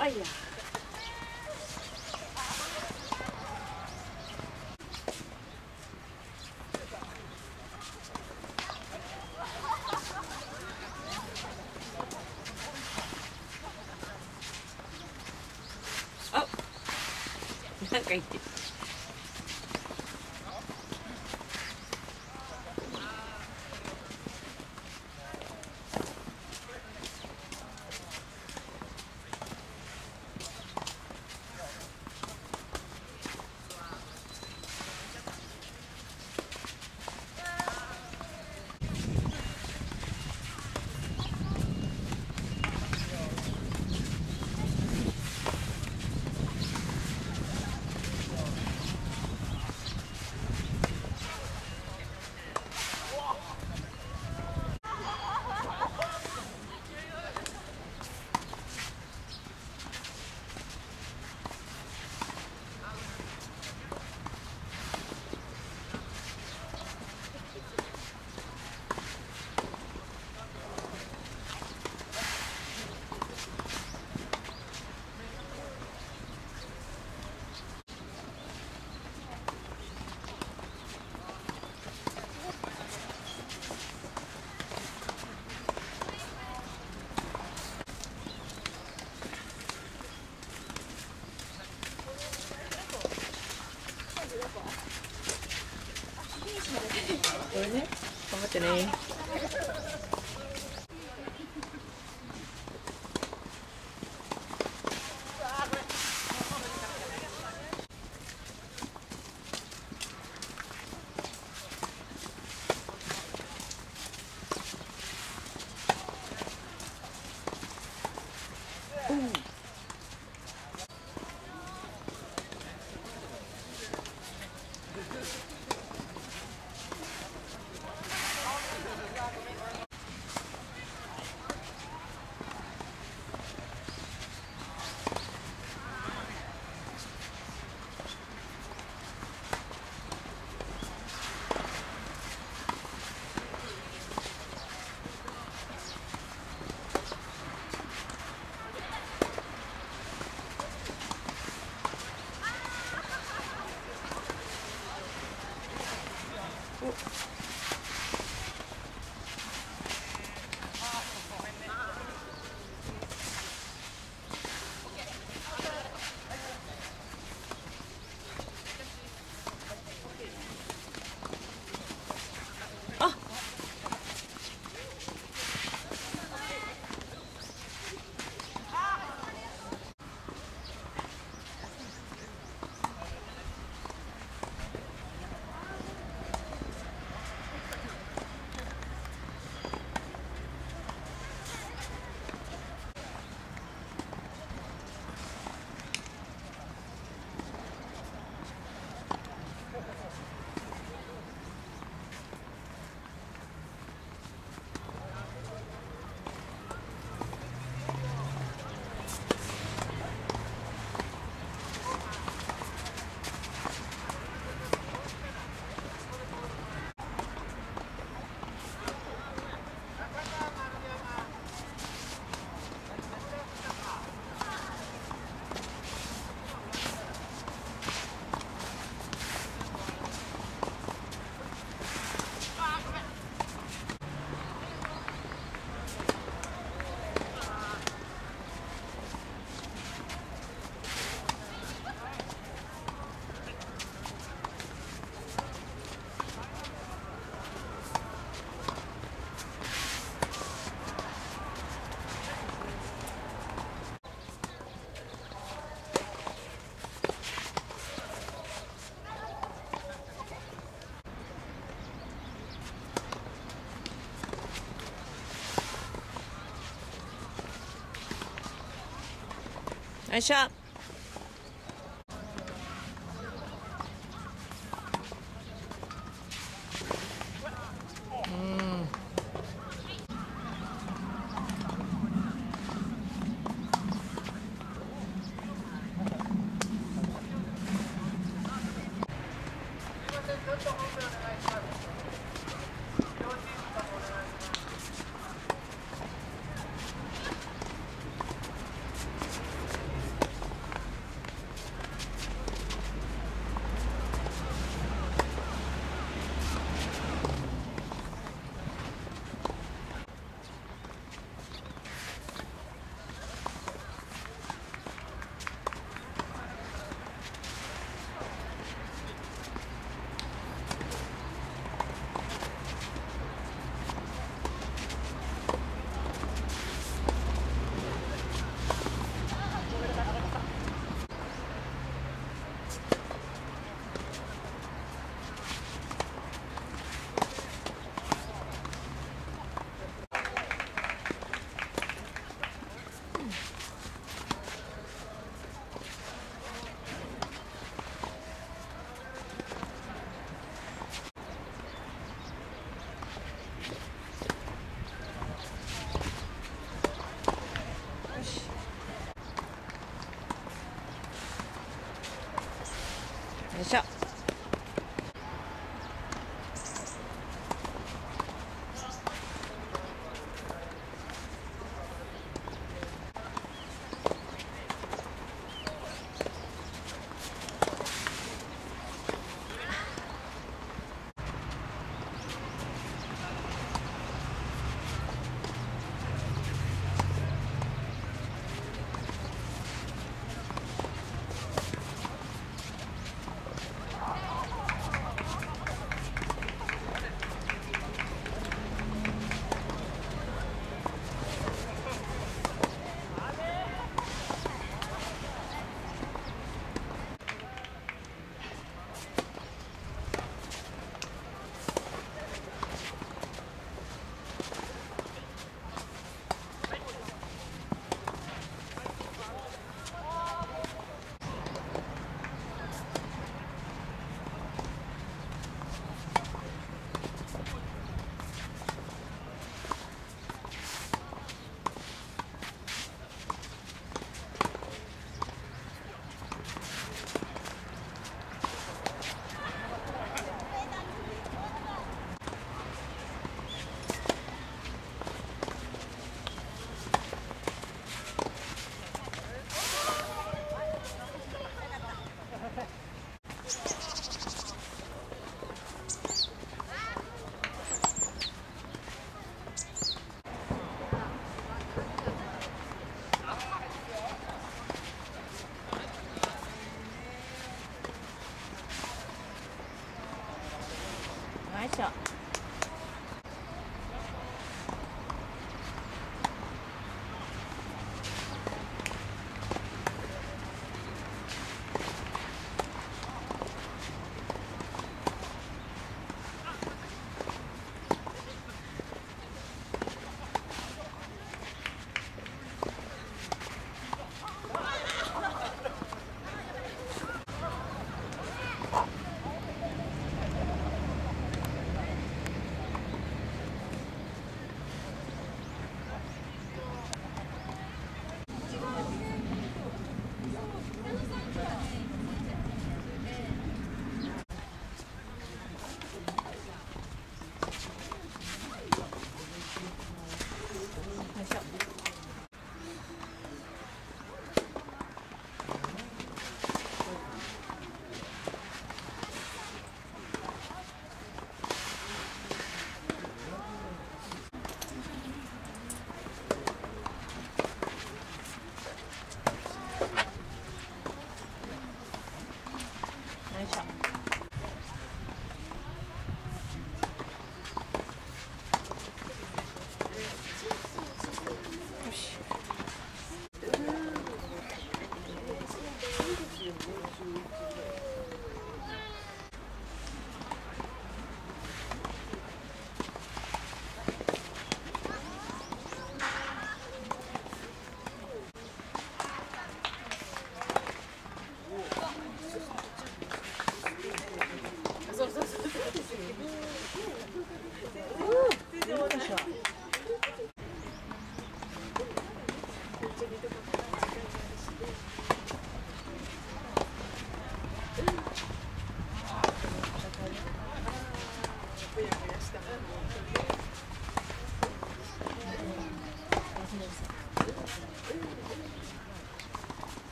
哎呀！あ、なんかいってる。これね、頑張ってね。よいしょ。しょう。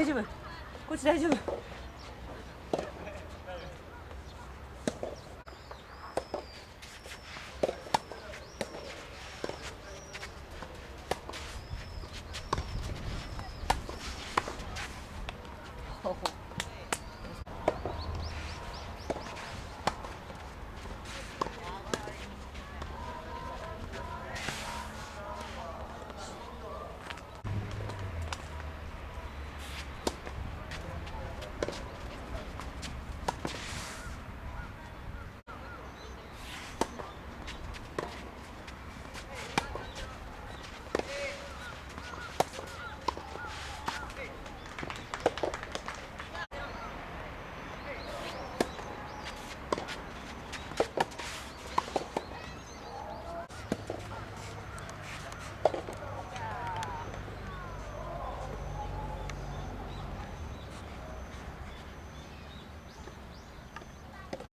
大丈夫、こっち大丈夫。